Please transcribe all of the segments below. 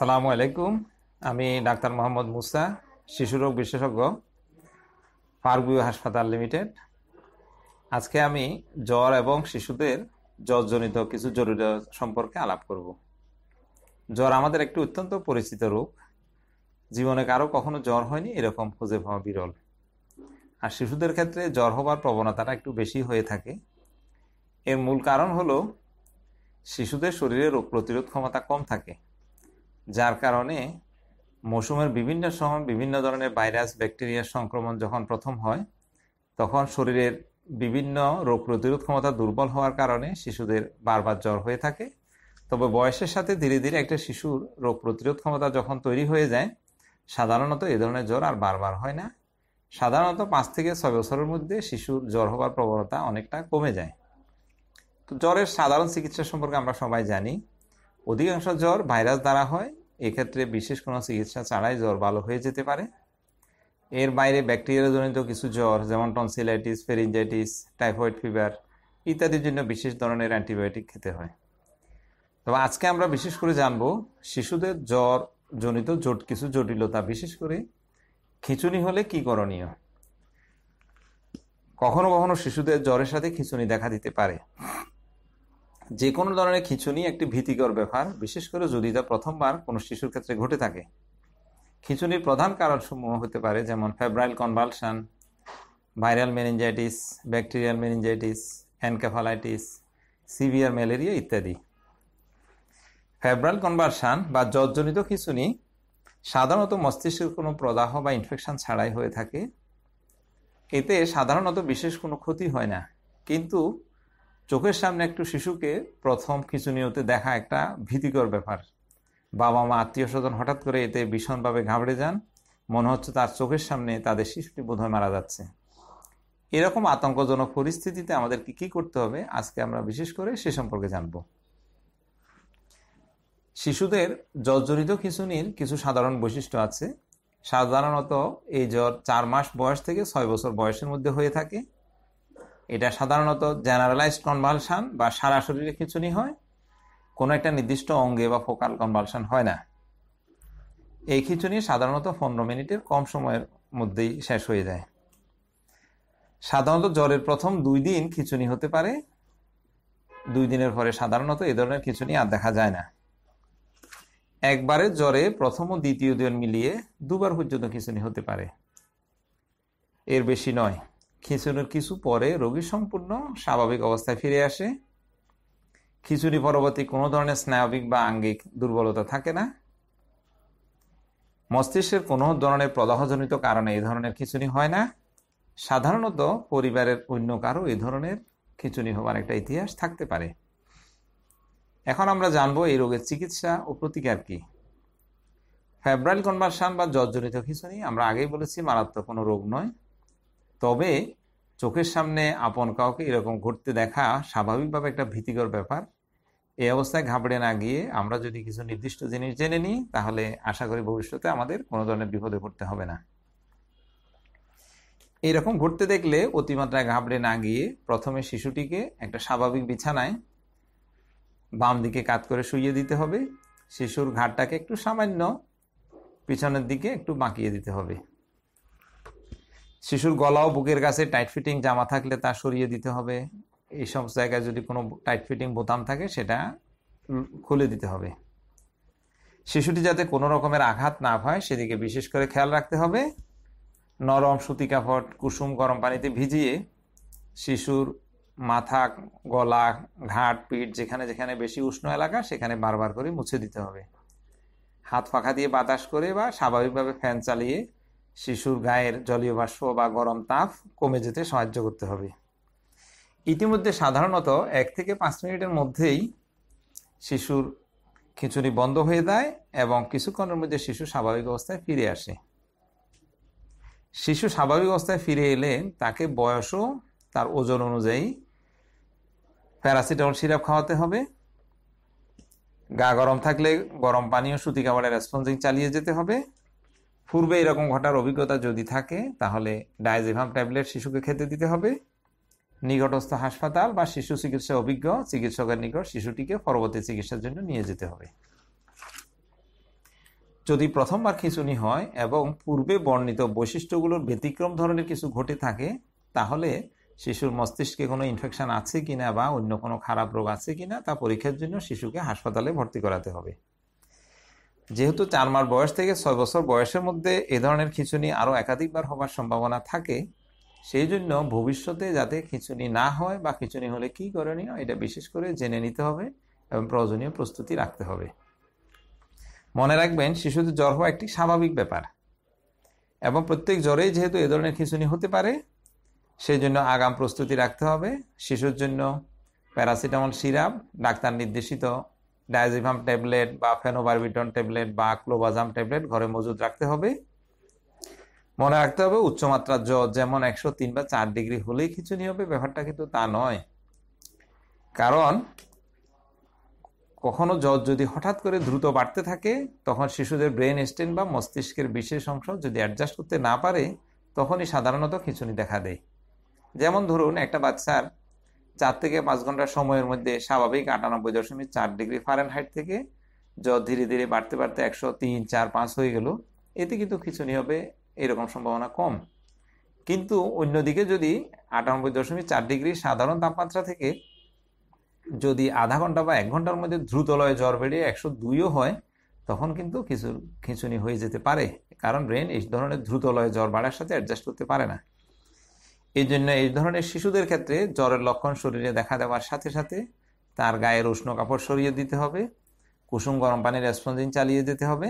আসসালামু আলাইকুম। আমি ডাক্তার মোহাম্মদ মুসা, শিশুরোগ বিশেষজ্ঞ, ফারগুইয়া হাসপাতাল লিমিটেড। আজকে আমি জ্বর এবং শিশুদের জ্বরজনিত কিছু জরুরি সম্পর্কে আলাপ করব। জ্বর আমাদের একটি অত্যন্ত পরিচিত রোগ। জীবনে কারো কখনো জ্বর হয়নি এরকম খুঁজে পাওয়া বিরল। আর শিশুদের ক্ষেত্রে জ্বর হবার প্রবণতাটা একটু বেশি হয়ে থাকে। এর মূল কারণ হলো শিশুদের শরীরে রোগ প্রতিরোধ ক্ষমতা কম থাকে, যার কারণে মৌসুমের বিভিন্ন সময় বিভিন্ন ধরনের ভাইরাস, ব্যাকটেরিয়ার সংক্রমণ যখন প্রথম হয় তখন শরীরের বিভিন্ন রোগ প্রতিরোধ ক্ষমতা দুর্বল হওয়ার কারণে শিশুদের বারবার জ্বর হয়ে থাকে। তবে বয়সের সাথে ধীরে ধীরে একটা শিশুর রোগ প্রতিরোধ ক্ষমতা যখন তৈরি হয়ে যায়, সাধারণত এ ধরনের জ্বর আর বারবার হয় না। সাধারণত 5 থেকে 6 বছরের মধ্যে শিশুর জ্বর হওয়ার প্রবণতা অনেকটা কমে যায়। তো জ্বরের সাধারণ চিকিৎসা সম্পর্কে আমরা সবাই জানি। অধিকাংশ জ্বর ভাইরাস দ্বারা হয়, এক্ষেত্রে বিশেষ কোনো চিকিৎসা ছাড়াই জ্বর ভালো হয়ে যেতে পারে। এর বাইরে ব্যাকটেরিয়াজনিত কিছু জ্বর, যেমন টনসিলাইটিস, ফেরিঞ্জাইটিস, টাইফয়েড ফিভার ইত্যাদির জন্য বিশেষ ধরনের অ্যান্টিবায়োটিক খেতে হয়। তবে আজকে আমরা বিশেষ করে জানব শিশুদের জ্বরজনিত কিছু জটিলতা, বিশেষ করে খিঁচুনি হলে কী করণীয়। কখনো কখনো শিশুদের জ্বরের সাথে খিঁচুনি দেখা দিতে পারে। যে কোনো ধরনের খিঁচুনি একটি ভীতিকর ব্যাপার, বিশেষ করে যদি তা প্রথমবার কোনো শিশুর ক্ষেত্রে ঘটে থাকে। খিঁচুনির প্রধান কারণসমূহ হতে পারে, যেমন febrile convulsion, viral meningitis, bacterial meningitis, encephalitis, severe malaria ইত্যাদি। ফেব্রাইল কনভালশন বা জ্বরজনিত খিঁচুনি সাধারণত মস্তিষ্কের কোনো প্রদাহ বা ইনফেকশন ছাড়াই হয়ে থাকে। এতে সাধারণত বিশেষ কোনো ক্ষতি হয় না, কিন্তু চোখের সামনে একটু শিশুকে প্রথম খিঁচুনি হতে দেখা একটা ভীতিকর ব্যাপার। বাবা মা, আত্মীয় স্বজন হঠাৎ করে এতে ভীষণভাবে ঘাবড়ে যান। মনে হচ্ছে তার চোখের সামনে তাদের শিশুটি বোধহয় মারা যাচ্ছে। এরকম আতঙ্কজনক পরিস্থিতিতে আমাদের কি কি করতে হবে, আজকে আমরা বিশেষ করে সে সম্পর্কে জানব। শিশুদের জ্বরজনিত খিঁচুনির কিছু সাধারণ বৈশিষ্ট্য আছে। সাধারণত এই জ্বর 4 মাস বয়স থেকে 6 বছর বয়সের মধ্যে হয়ে থাকে। এটা সাধারণত জেনারেলাইজড কনভালশন বা সারা শরীরে খিঁচুনি হয়, কোনো একটা নির্দিষ্ট অঙ্গে বা ফোকাল কনভালশন হয় না। এই খিঁচুনি সাধারণত 15 মিনিটের কম সময়ের মধ্যেই শেষ হয়ে যায়। সাধারণত জ্বরের প্রথম 2 দিন খিঁচুনি হতে পারে। 2 দিনের পরে সাধারণত এ ধরনের খিঁচুনি আর দেখা যায় না। একবারে জ্বরে প্রথম ও দ্বিতীয় দিন মিলিয়ে 2বার পর্যন্ত খিঁচুনি হতে পারে, এর বেশি নয়। খিঁচুনির কিছু পরে রোগী সম্পূর্ণ স্বাভাবিক অবস্থায় ফিরে আসে। খিঁচুনি পরবর্তী কোনো ধরনের স্নায়বিক বা আঙ্গিক দুর্বলতা থাকে না। মস্তিষ্কের কোনো ধরনের প্রদাহজনিত কারণে এই ধরনের খিঁচুনি হয় না। সাধারণত পরিবারের অন্য কারো এই ধরনের খিঁচুনি হওয়ার একটা ইতিহাস থাকতে পারে। এখন আমরা জানবো এই রোগের চিকিৎসা ও প্রতিকার কি। ফেব্রাইল কনভালশন বা জ্বরজনিত খিঁচুনি, আমরা আগেই বলেছি, মারাত্মক কোনো রোগ নয়। তবে চোখের সামনে আপন কাউকে এরকম ঘটতে দেখা স্বাভাবিকভাবে একটা ভীতিকর ব্যাপার। এই অবস্থায় ঘাবড়ে না গিয়ে আমরা যদি কিছু নির্দিষ্ট জিনিস জেনে নিই, তাহলে আশা করি ভবিষ্যতে আমাদের কোনো ধরনের বিপদে পড়তে হবে না। এরকম ঘটতে দেখলে অতিমাত্রায় ঘাবড়ে না গিয়ে প্রথমে শিশুটিকে একটা স্বাভাবিক বিছানায় বাম দিকে কাত করে শুইয়ে দিতে হবে। শিশুর ঘাড়টাকে একটু সামান্য পিছনের দিকে একটু বাঁকিয়ে দিতে হবে। শিশুর গলা ও বুকের কাছে টাইট ফিটিং জামা থাকলে তা সরিয়ে দিতে হবে। এই সব জায়গায় যদি কোনো টাইট ফিটিং বোতাম থাকে সেটা খুলে দিতে হবে। শিশুটি যাতে কোনো রকমের আঘাত না হয় সেদিকে বিশেষ করে খেয়াল রাখতে হবে। নরম সুতি কাপড় কুসুম গরম পানিতে ভিজিয়ে শিশুর মাথা, গলা, ঘাট, পিঠ যেখানে যেখানে বেশি উষ্ণ এলাকা সেখানে বারবার করে মুছে দিতে হবে। হাত পাখা দিয়ে বাতাস করে বা স্বাভাবিকভাবে ফ্যান চালিয়ে শিশুর গায়ের জলীয় বাষ্প বা গরম তাপ কমে যেতে সাহায্য করতে হবে। ইতিমধ্যে সাধারণত 1 থেকে 5 মিনিটের মধ্যেই শিশুর খিঁচুনি বন্ধ হয়ে যায় এবং কিছুক্ষণের মধ্যে শিশু স্বাভাবিক অবস্থায় ফিরে আসে। শিশু স্বাভাবিক অবস্থায় ফিরে এলে তাকে বয়স ও তার ওজন অনুযায়ী প্যারাসিটামল সিরাপ খাওয়াতে হবে। গা গরম থাকলে গরম পানি ও সুতি কাপড়ের স্পঞ্জিং চালিয়ে যেতে হবে। পূর্বে এরকম ঘটার অভিজ্ঞতা যদি থাকে তাহলে ডায়জেভাম ট্যাবলেট শিশুকে খেতে দিতে হবে। নিকটস্থ হাসপাতাল বা শিশু চিকিৎসা অভিজ্ঞ চিকিৎসকের নিকট শিশুটিকে পরবর্তী চিকিৎসার জন্য নিয়ে যেতে হবে। যদি প্রথমবার খিঁচুনি হয় এবং পূর্বে বর্ণিত বৈশিষ্ট্যগুলোর ব্যতিক্রম ধরনের কিছু ঘটে থাকে তাহলে শিশুর মস্তিষ্কে কোনো ইনফেকশন আছে কিনা বা অন্য কোনো খারাপ রোগ আছে কিনা তা পরীক্ষার জন্য শিশুকে হাসপাতালে ভর্তি করাতে হবে। যেহেতু ৪ মাস বয়স থেকে ৬ বছর বয়সের মধ্যে এ ধরনের খিঁচুনি আরও একাধিকবার হবার সম্ভাবনা থাকে, সেই জন্য ভবিষ্যতে যাতে খিঁচুনি না হয় বা খিঁচুনি হলে কী করণীয় এটা বিশেষ করে জেনে নিতে হবে এবং প্রয়োজনীয় প্রস্তুতি রাখতে হবে। মনে রাখবেন, শিশুদের জ্বর হওয়া একটি স্বাভাবিক ব্যাপার এবং প্রত্যেক জ্বরেই যেহেতু এ ধরনের খিঁচুনি হতে পারে সেই জন্য আগাম প্রস্তুতি রাখতে হবে। শিশুর জন্য প্যারাসিটামল সিরাপ, ডাক্তার নির্দেশিত ডায়াজিপাম ট্যাবলেট বা ফেনোবারবিটন ট্যাবলেট বা ক্লোবাজাম ট্যাবলেট ঘরে মজুদ রাখতে হবে। মনে রাখতে হবে উচ্চমাত্রার জ্বর যেমন ১০৩ বা ১০৪ ডিগ্রি হলেই খিঁচুনি হবে ব্যাপারটা কিন্তু তা নয়, কারণ কখনো জ্বর যদি হঠাৎ করে দ্রুত বাড়তে থাকে তখন শিশুদের ব্রেন স্টেন বা মস্তিষ্কের বিশেষ অংশ যদি অ্যাডজাস্ট করতে না পারে তখনই সাধারণত খিঁচুনি দেখা দেয়। যেমন ধরুন, একটা বাচ্চার ৪ থেকে ৫ ঘন্টা সময়ের মধ্যে স্বাভাবিক ৯৮.৪ ডিগ্রি ফারেনহাইট থেকে জ্বর ধীরে ধীরে বাড়তে বাড়তে ১০৩, ১০৪, ১০৫ হয়ে গেল, এতে কিন্তু খিঁচুনি হবে এরকম সম্ভাবনা কম। কিন্তু অন্যদিকে যদি ৯৮.৪ ডিগ্রি সাধারণ তাপমাত্রা থেকে যদি আধা ঘন্টা বা ১ ঘন্টার মধ্যে দ্রুতলয়ে জ্বর বেড়ে ১০২ও হয় তখন কিন্তু খিঁচুনি হয়ে যেতে পারে, কারণ ব্রেন এই ধরনের দ্রুতলয়ে জ্বর বাড়ার সাথে অ্যাডজাস্ট করতে পারে না। এই জন্য এই ধরনের শিশুদের ক্ষেত্রে জ্বরের লক্ষণ শরীরে দেখা দেওয়ার সাথে সাথে তার গায়ের উষ্ণ কাপড় সরিয়ে দিতে হবে, কুসুম গরম পানির স্পঞ্জিং চালিয়ে দিতে হবে,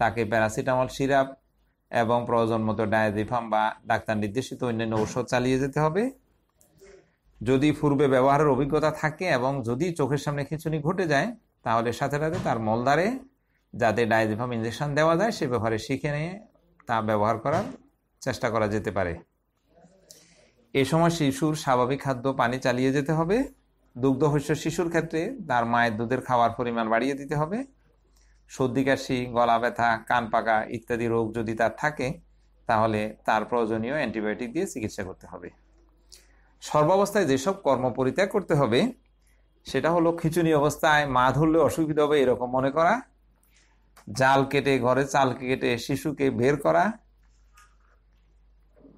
তাকে প্যারাসিটামল সিরাপ এবং প্রয়োজন মতো ডায়াজিপাম বা ডাক্তার নির্দেশিত অন্যান্য ঔষধ চালিয়ে যেতে হবে। যদি পূর্বে ব্যবহারের অভিজ্ঞতা থাকে এবং যদি চোখের সামনে খিঁচুনি ঘটে যায় তাহলে সাথে সাথে তার মলদারে যাতে ডায়াজিপাম ইঞ্জেকশন দেওয়া যায় সে ব্যাপারে শিখে নিয়ে তা ব্যবহার করার চেষ্টা করা যেতে পারে। এ সময় শিশুর স্বাভাবিক খাদ্য পানি চালিয়ে যেতে হবে। দুগ্ধশস্য শিশুর ক্ষেত্রে তার মায়ের দুধের খাওয়ার পরিমাণ বাড়িয়ে দিতে হবে। সর্দি কাশি, গলা ব্যথা, কান পাকা ইত্যাদি রোগ যদি তার থাকে তাহলে তার প্রয়োজনীয় অ্যান্টিবায়োটিক দিয়ে চিকিৎসা করতে হবে। সর্বাবস্থায় যেসব কর্ম পরিত্যাগ করতে হবে সেটা হলো খিঁচুনি অবস্থায় মা ধরলে অসুবিধা হবে এরকম মনে করা, জাল কেটে ঘরে চাল কেটে শিশুকে বের করা,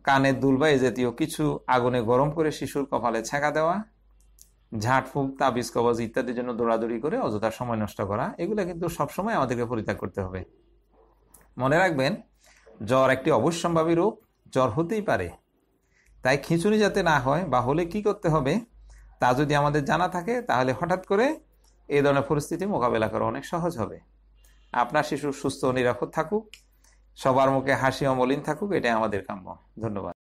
কানের দুল বা এ জাতীয় কিছু আগুনে গরম করে শিশুর কপালে ছ্যাঁকা দেওয়া, ঝাঁটফুঁক, তাবিজ, কবজ ইত্যাদির জন্য দৌড়াদৌড়ি করে অযথা সময় নষ্ট করা, এগুলো কিন্তু সবসময় আমাদেরকে পরিত্যাগ করতে হবে। মনে রাখবেন, জ্বর একটি অবশ্যম্ভাবী রোগ, জ্বর হতেই পারে, তাই খিঁচুনি যাতে না হয় বা হলে কি করতে হবে তা যদি আমাদের জানা থাকে তাহলে হঠাৎ করে এই ধরনের পরিস্থিতি মোকাবেলা করা অনেক সহজ হবে। আপনার শিশু সুস্থ ও নিরাপদ থাকুক, সবার মুখে হাসি অমলিন থাকুক, এটাই আমাদের কাম্য। ধন্যবাদ।